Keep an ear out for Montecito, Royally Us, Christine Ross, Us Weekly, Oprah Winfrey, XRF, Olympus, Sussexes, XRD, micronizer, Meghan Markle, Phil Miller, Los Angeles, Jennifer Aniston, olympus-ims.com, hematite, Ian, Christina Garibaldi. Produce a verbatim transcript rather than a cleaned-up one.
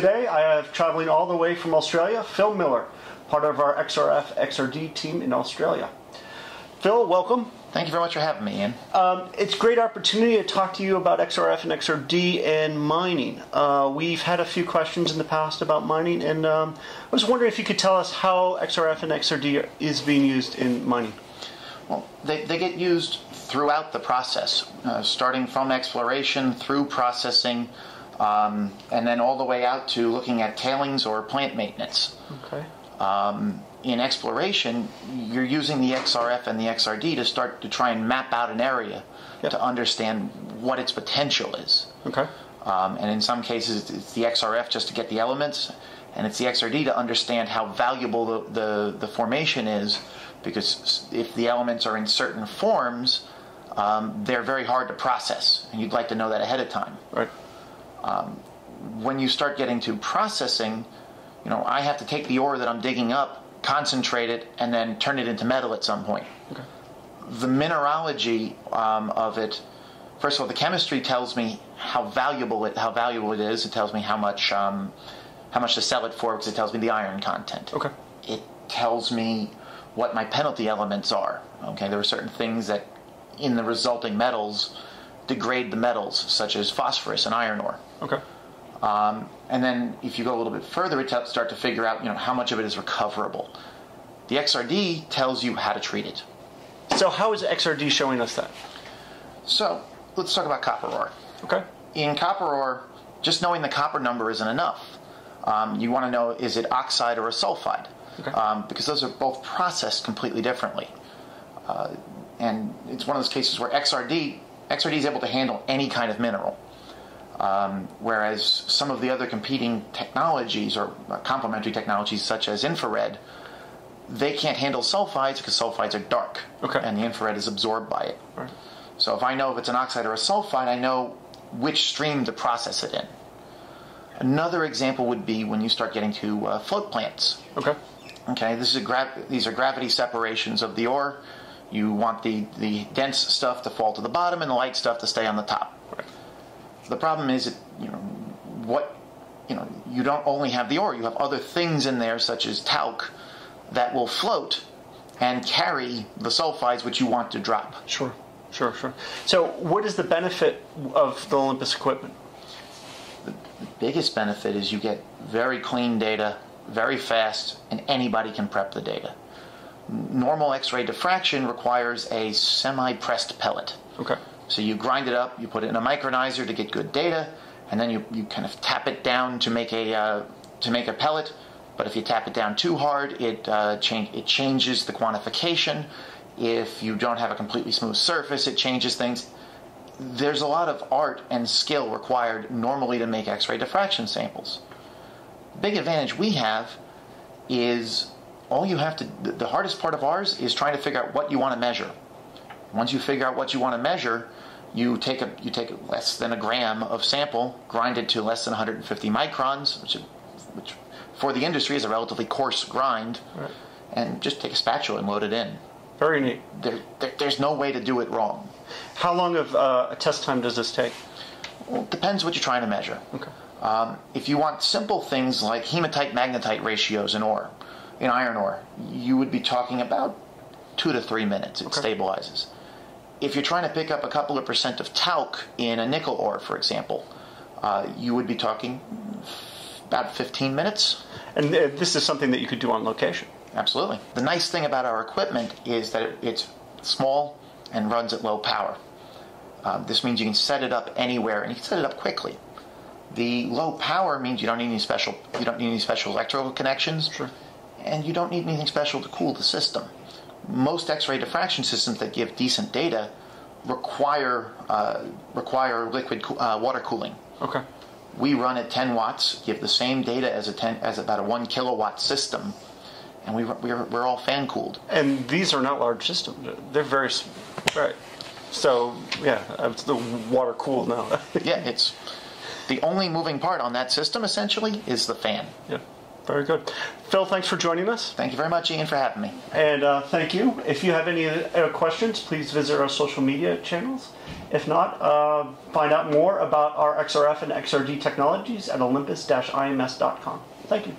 Today I have traveling all the way from Australia, Phil Miller, part of our X R F, X R D team in Australia. Phil, welcome. Thank you very much for having me, Ian. Um, it's a great opportunity to talk to you about X R F and X R D and mining. Uh, we've had a few questions in the past about mining, and um, I was wondering if you could tell us how X R F and X R D is being used in mining. Well, they, they get used throughout the process, uh, starting from exploration through processing, um, and then all the way out to looking at tailings or plant maintenance. Okay. Um, in exploration, you're using the X R F and the X R D to start to try and map out an area. Yep. To understand what its potential is. Okay. Um, and in some cases, it's the X R F just to get the elements, and it's the X R D to understand how valuable the, the, the formation is, because if the elements are in certain forms, um, they're very hard to process, and you'd like to know that ahead of time. Right. Um, when you start getting to processing, you know, I have to take the ore that I'm digging up, concentrate it, and then turn it into metal at some point. Okay. The mineralogy um, of it, first of all, the chemistry tells me how valuable it how valuable it is. It tells me how much um, how much to sell it for, because it tells me the iron content. Okay. It tells me what my penalty elements are. Okay. There are certain things that, in the resulting metals, degrade the metals, such as phosphorus and iron ore. Okay. Um, and then if you go a little bit further, it helps start to figure out, you know, how much of it is recoverable. The X R D tells you how to treat it. So how is X R D showing us that? So let's talk about copper ore. Okay. In copper ore, just knowing the copper number isn't enough. Um, you want to know, is it oxide or a sulfide? Okay. Um, because those are both processed completely differently. Uh, and it's one of those cases where X R D, X R D is able to handle any kind of mineral. Um, whereas some of the other competing technologies or complementary technologies, such as infrared, they can't handle sulfides because sulfides are dark. Okay. And the infrared is absorbed by it. Right. So if I know if it's an oxide or a sulfide, I know which stream to process it in. Another example would be when you start getting to uh, float plants. Okay. Okay. This is a gra- these are gravity separations of the ore. You want the, the dense stuff to fall to the bottom and the light stuff to stay on the top. Right. The problem is, it, you know, what, you know, you don't only have the ore. You have other things in there, such as talc, that will float and carry the sulfides which you want to drop. Sure, sure, sure. So, what is the benefit of the Olympus equipment? The, the biggest benefit is you get very clean data, very fast, and anybody can prep the data. Normal X-ray diffraction requires a semi-pressed pellet. Okay. So you grind it up, you put it in a micronizer to get good data, and then you, you kind of tap it down to make a uh, to make a pellet. But if you tap it down too hard, it uh, change it changes the quantification. If you don't have a completely smooth surface, it changes things. There's a lot of art and skill required normally to make X-ray diffraction samples. The big advantage we have is all you have to. The hardest part of ours is trying to figure out what you want to measure. Once you figure out what you want to measure, you take a you take less than a gram of sample, grind it to less than one hundred fifty microns, which, which for the industry is a relatively coarse grind, right. And just take a spatula and load it in. Very neat. There, there, there's no way to do it wrong. How long of uh, a test time does this take? Well, it depends what you're trying to measure. Okay. Um, if you want simple things like hematite-magnetite ratios in ore, in iron ore, you would be talking about two to three minutes. It okay. stabilizes. If you're trying to pick up a couple of percent of talc in a nickel ore, for example, uh, you would be talking about fifteen minutes. And this is something that you could do on location. Absolutely. The nice thing about our equipment is that it's small and runs at low power. Uh, this means you can set it up anywhere, and you can set it up quickly. The low power means you don't need any special you don't need any special electrical connections. Sure. And you don't need anything special to cool the system. Most X-ray diffraction systems that give decent data require uh, require liquid co uh, water cooling. Okay. We run at ten watts, give the same data as a ten as about a one kilowatt system, and we we're, we're all fan cooled. And these are not large systems; they're very right. So yeah, it's the water cooled now. Yeah, it's the only moving part on that system essentially is the fan. Yeah. Very good. Phil, thanks for joining us. Thank you very much, Ian, for having me. And uh, thank you. If you have any uh, questions, please visit our social media channels. If not, uh, find out more about our X R F and X R D technologies at olympus dash I M S dot com. Thank you.